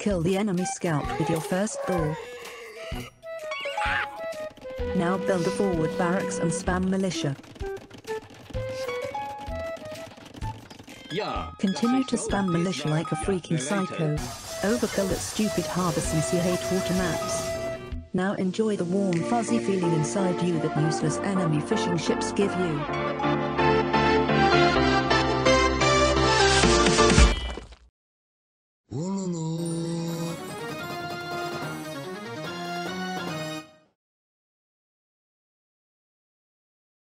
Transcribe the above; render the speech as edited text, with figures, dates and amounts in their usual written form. Kill the enemy scalp with your first ball. Now build a forward barracks and spam militia. Continue to spam militia like a freaking psycho. Overkill that stupid harbor since you hate water maps. Now enjoy the warm fuzzy feeling inside you that useless enemy fishing ships give you.